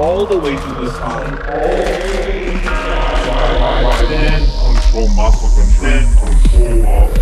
All the way to the side. Then control muscle control. Then control muscle.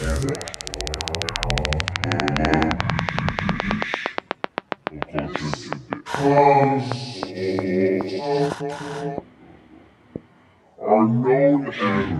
Are known as